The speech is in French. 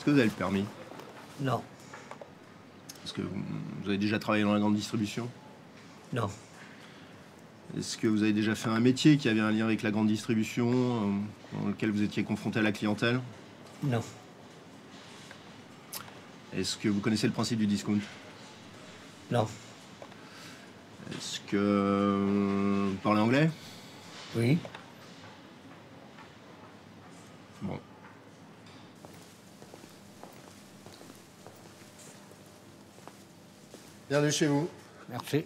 Est-ce que vous avez le permis? Non. Est-ce que vous avez déjà travaillé dans la grande distribution? Non. Est-ce que vous avez déjà fait un métier qui avait un lien avec la grande distribution, dans lequel vous étiez confronté à la clientèle? Non. Est-ce que vous connaissez le principe du discount? Non. Est-ce que vous parlez anglais? Oui. Bon. Bienvenue chez vous. Merci.